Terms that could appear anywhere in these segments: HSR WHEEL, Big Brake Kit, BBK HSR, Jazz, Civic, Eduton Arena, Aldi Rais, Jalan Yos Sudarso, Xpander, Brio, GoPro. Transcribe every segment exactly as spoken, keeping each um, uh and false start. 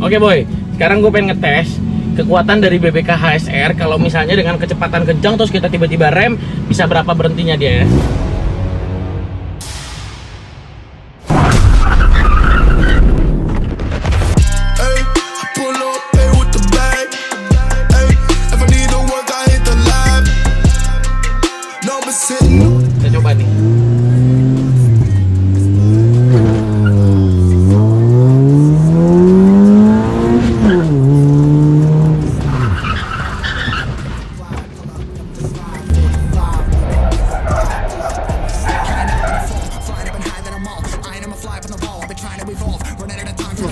Oke boy, sekarang gue pengen ngetes kekuatan dari B B K H S R kalau misalnya dengan kecepatan kencang terus kita tiba-tiba rem, bisa berapa berhentinya dia ya.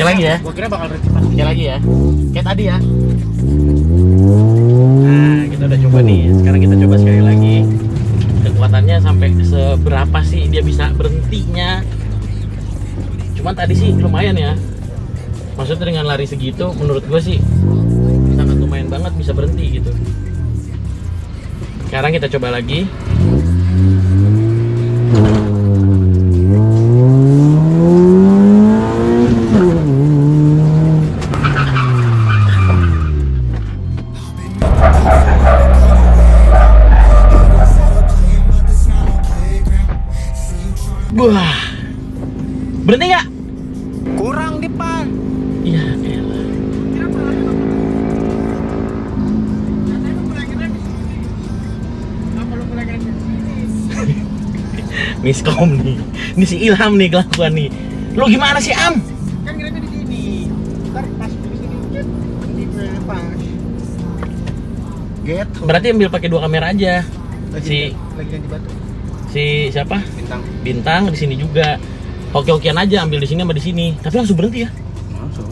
Lagi ya, gua kira bakal cepat sekali lagi ya, kayak tadi ya. Nah, kita udah coba nih. Sekarang kita coba sekali lagi kekuatannya sampai seberapa sih dia bisa berhentinya. Cuman tadi sih lumayan ya. Maksudnya dengan lari segitu, menurut gue sih sangat lumayan banget bisa berhenti gitu. Sekarang kita coba lagi. Wah, berhenti nggak? Kurang di pan. Ya elah. Miskom nih, ini si Ilham nih kelakuan nih. Lo gimana sih Am? Kan kira-kira di sini. Ntar pas di sini pas. Get. Berarti ambil pakai dua kamera aja. Si lagi yang di batu. Si siapa? Bintang. Bintang di sini juga. Oke-okean aja ambil di sini sama di sini. Tapi langsung berhenti ya? Langsung.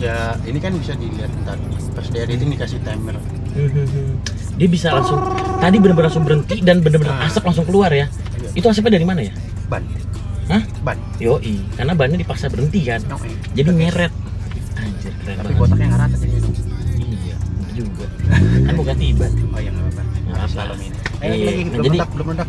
Ya, ini kan bisa dilihat ntar pas di editing dikasih timer. Dia bisa langsung. Tadi benar-benar langsung berhenti dan benar-benar nah. Asap langsung keluar ya. Iya. Itu asapnya dari mana ya? Ban. Hah? Ban. Yoi, karena bannya dipaksa berhenti kan. Okay. Jadi nyeret. Anjir, keren banget. Tapi kotaknya enggak rata sih itu. Iya, juga. Kan bukan tiba. Oh, yang apa-apa. Salam ini. Eh, nah, jadi, belum mendak, belum mendak.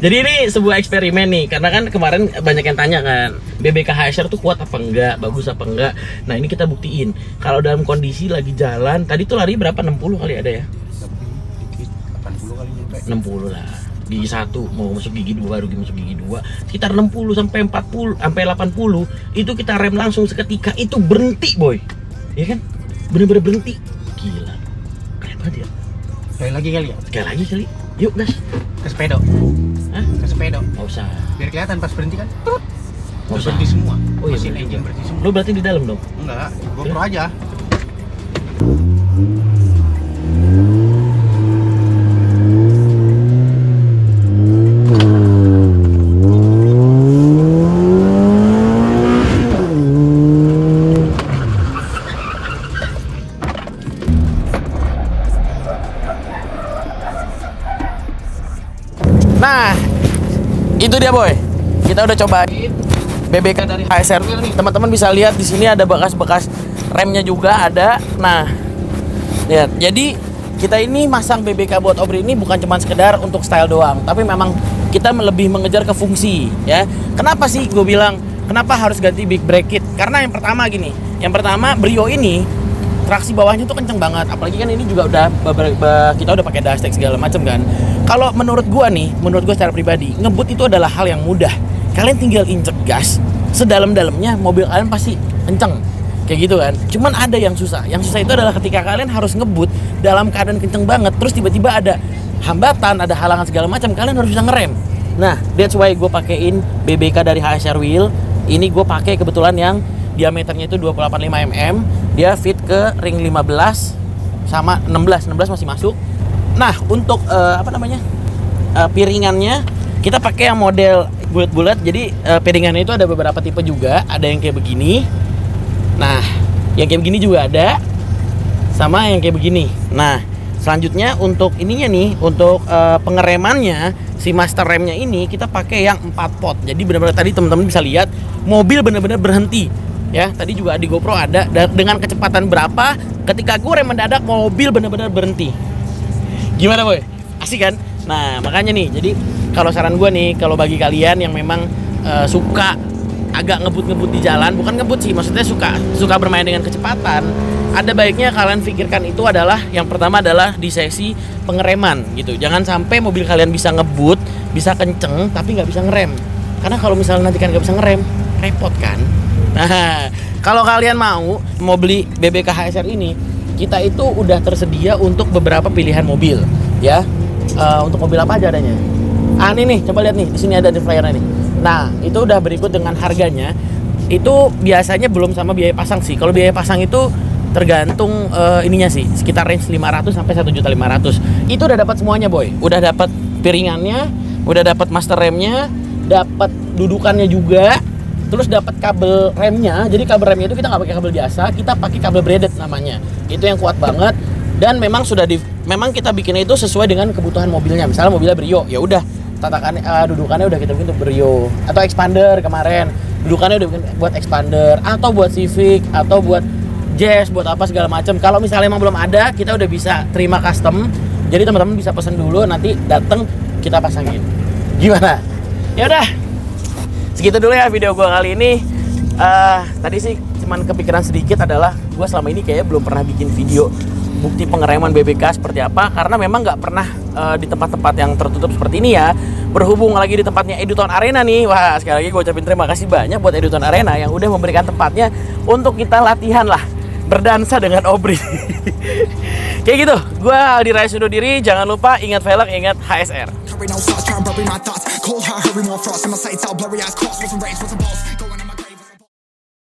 Jadi ini sebuah eksperimen nih, karena kan kemarin banyak yang tanya kan, B B K H S R tuh kuat apa enggak, bagus apa enggak. Nah ini kita buktiin. Kalau dalam kondisi lagi jalan, tadi tuh lari berapa? enam puluh kali ada ya? delapan puluh kali nyampe. enam puluh lah. Gigi satu mau masuk gigi dua, baru masuk gigi dua. Sekitar enam puluh sampai empat puluh, sampai delapan puluh itu kita rem langsung seketika, itu berhenti boy. Iya kan? Bener-bener berhenti. Gila. Keren banget ya. Sekali lagi kali ya? Sekali lagi kali. Yuk gas. Ke sepeda. Hah? Ke sepeda. Nggak usah. Biar kelihatan pas berhenti kan. Trut. Nggak usah. Berhenti semua. Oh iya, mesin engine berhenti semua. Lo berarti di dalam dong? Enggak. GoPro aja. Nah, itu dia boy. Kita udah cobain B B K dari H S R Wheel nih. Teman-teman bisa lihat di sini ada bekas-bekas remnya juga ada. Nah, lihat. Jadi kita ini masang B B K buat obri ini bukan cuma sekedar untuk style doang, tapi memang kita lebih mengejar ke fungsi, ya. Kenapa sih gue bilang kenapa harus ganti big brake kit? Karena yang pertama gini, yang pertama Brio ini traksi bawahnya tuh kenceng banget, apalagi kan ini juga udah kita udah pakai dashtek segala macam kan. Kalau menurut gua nih, menurut gua secara pribadi, ngebut itu adalah hal yang mudah. Kalian tinggal injek gas sedalam-dalamnya, mobil kalian pasti kenceng kayak gitu kan. Cuman ada yang susah, yang susah itu adalah ketika kalian harus ngebut dalam keadaan kenceng banget, terus tiba-tiba ada hambatan, ada halangan segala macam, kalian harus bisa ngerem. Nah, that's why gue pakein B B K dari H S R Wheel. Ini gue pakai kebetulan yang diameternya itu dua puluh delapan koma lima milimeter. Dia fit ke ring lima belas sama enam belas, enam belas masih masuk. Nah, untuk uh, apa namanya? Uh, piringannya kita pakai yang model bulat-bulat. Jadi uh, piringannya itu ada beberapa tipe juga, ada yang kayak begini. Nah, yang kayak begini juga ada. Sama yang kayak begini. Nah, selanjutnya untuk ininya nih, untuk uh, pengeremannya si master remnya ini kita pakai yang empat pot. Jadi benar-benar tadi teman-teman bisa lihat mobil benar-benar berhenti. Ya, tadi juga di GoPro ada dengan kecepatan berapa ketika gue rem mendadak mobil benar-benar berhenti. Gimana boy? Asik kan? Nah, makanya nih. Jadi kalau saran gue nih, kalau bagi kalian yang memang uh, suka agak ngebut-ngebut di jalan, bukan ngebut sih, maksudnya suka suka bermain dengan kecepatan, ada baiknya kalian pikirkan itu adalah yang pertama adalah di sesi pengereman gitu. Jangan sampai mobil kalian bisa ngebut, bisa kenceng tapi nggak bisa ngerem, karena kalau misalnya nanti kan nggak bisa ngerem, repot kan. Nah, kalau kalian mau mau beli B B K H S R ini, kita itu udah tersedia untuk beberapa pilihan mobil ya. Uh, untuk mobil apa aja adanya? Ah, ini nih, coba lihat nih, sini ada di flyernya nih. Nah, itu udah berikut dengan harganya. Itu biasanya belum sama biaya pasang sih. Kalau biaya pasang itu tergantung uh, ininya sih, sekitar range lima ratus sampai satu juta lima ratus ribu. Itu udah dapat semuanya, boy. Udah dapat piringannya, udah dapat master remnya, dapat dudukannya juga, terus dapat kabel remnya. Jadi kabel remnya itu kita nggak pakai kabel biasa, kita pakai kabel braided namanya. Itu yang kuat banget, dan memang sudah di memang kita bikin itu sesuai dengan kebutuhan mobilnya. Misalnya mobilnya Brio, ya udah tatakannya uh, dudukannya udah kita bikin untuk Brio, atau Xpander kemarin. Dudukannya udah bikin buat Xpander atau buat Civic atau buat Jazz, buat apa segala macam. Kalau misalnya emang belum ada, kita udah bisa terima custom. Jadi teman-teman bisa pesan dulu, nanti datang kita pasangin. Gimana? Ya udah, segitu dulu ya video gue kali ini. Uh, tadi sih cuman kepikiran sedikit adalah gue selama ini kayaknya belum pernah bikin video bukti pengereman B B K seperti apa, karena memang nggak pernah uh, di tempat-tempat yang tertutup seperti ini ya. Berhubung lagi di tempatnya Eduton Arena nih, wah sekali lagi gue ucapin terima kasih banyak buat Eduton Arena yang udah memberikan tempatnya untuk kita latihan lah berdansa dengan obri. Kayak gitu, gue Aldi Rais undur diri. Jangan lupa ingat velg, ingat H S R.